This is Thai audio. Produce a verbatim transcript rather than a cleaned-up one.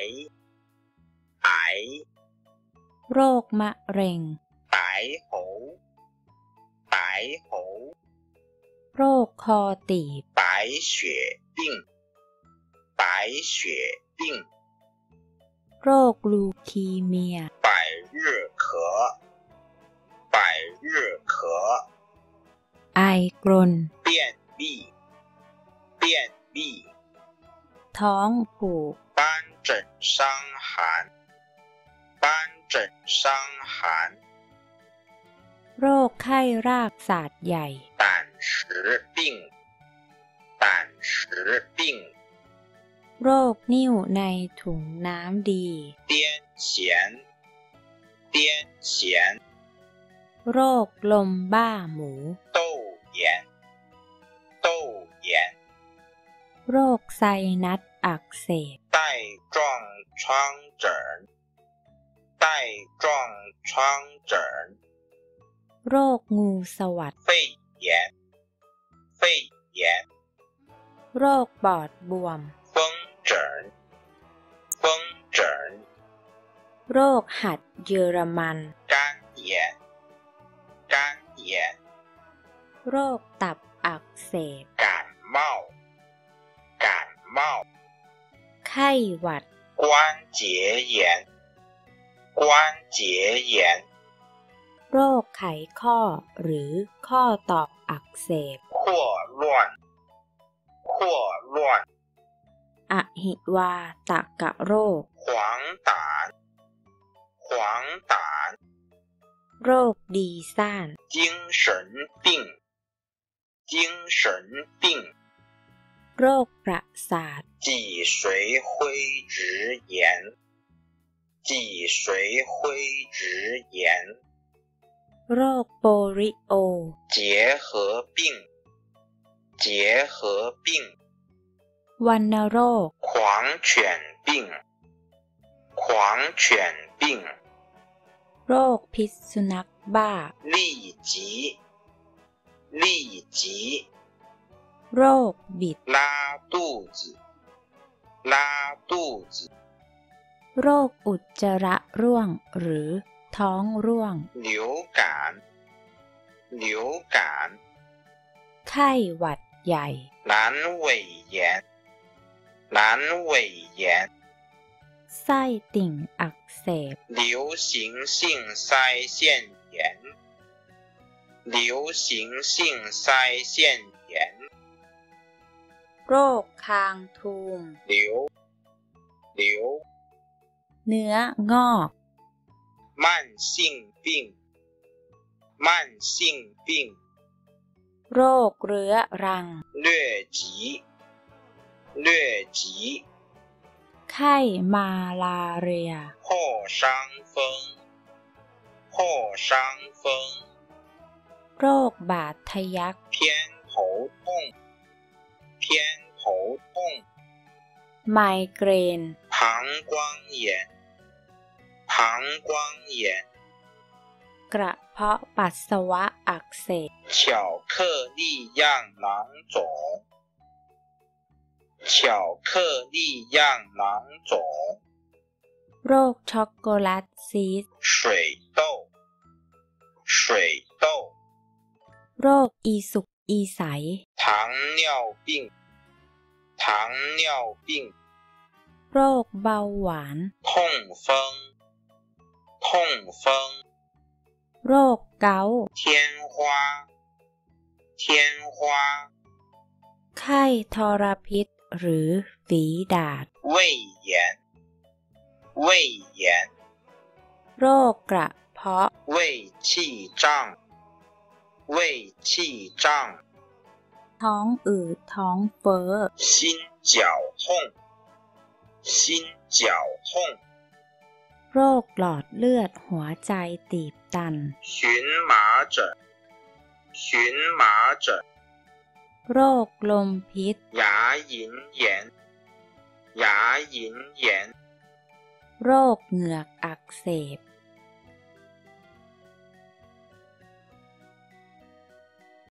ายหายโรคมะเร็งหายโหหายโหโรคคอตีบ白血病白血病โรคลูคีเมีย百日咳百日咳ไอกรน便秘便秘ท้องผูก斑疹伤寒斑疹伤寒โรคไข้รากศาสตร์ใหญ่胆石病胆石病โรคนิ่วในถุงน้ำดี癫痫癫痫โรคลมบ้าหมู窦炎窦炎โรคไซนัสอักเสบ带状疱疹带状疱疹โรคงูสวัสด肺炎肺炎โรคปอดบวม风疹风疹โรคหัดเยอรมัน肝炎肝炎โรคตับอักเสบ感冒感冒ไข้หวัด关节炎关节炎โรคไขข้อหรือข้อต่ออักเสบขั้วล้วนขั้วล้วนอหิวาตกโรคขวางตาขวางตาโรคดีซ่าน精神病精神病โรคประสาท脊髓灰质炎脊髓灰质炎โรคโปลิโอ结核病结核病วัณโรค狂犬病狂犬病โรคพิษสุนัขบ้า痢疾痢疾โรคบิด拉肚子拉肚子โรคอุจจาระร่วงหรือท้องร่วง流感流感ไข้หวัดใหญ่阑尾炎阑尾炎ไส้ติ่งอักเสบ流行性腮腺炎流行性腮腺炎โรคคางทูมเหลวเหลวเนื้องอก慢性病慢性病โรคเรื้อรัง疟疾疟疾ไข้มาลาเรีย破伤风破伤风โรคบาดทะยัก偏头痛偏头痛ไมเกรน膀胱炎膀胱炎กระเพาะปัสสาวะอักเสบ巧克力样囊肿巧克力样囊肿โรคช็อกโกแลตซีส水痘水痘โรคอีสุกอีใส糖尿病糖尿病โรคเบาหวาน痛风痛风โรคเกาต์天花天花ไข้ทรพิษหรือฝีดาษ胃炎胃炎โรคกระเพาะ胃气胀胃气胀ท้องอืดท้องเฟ้อ心绞痛心绞痛โรคหลอดเลือดหัวใจตีบตัน荨麻疹荨麻疹โรคลมพิษ牙龈炎牙龈炎โรคเหงือกอักเสบ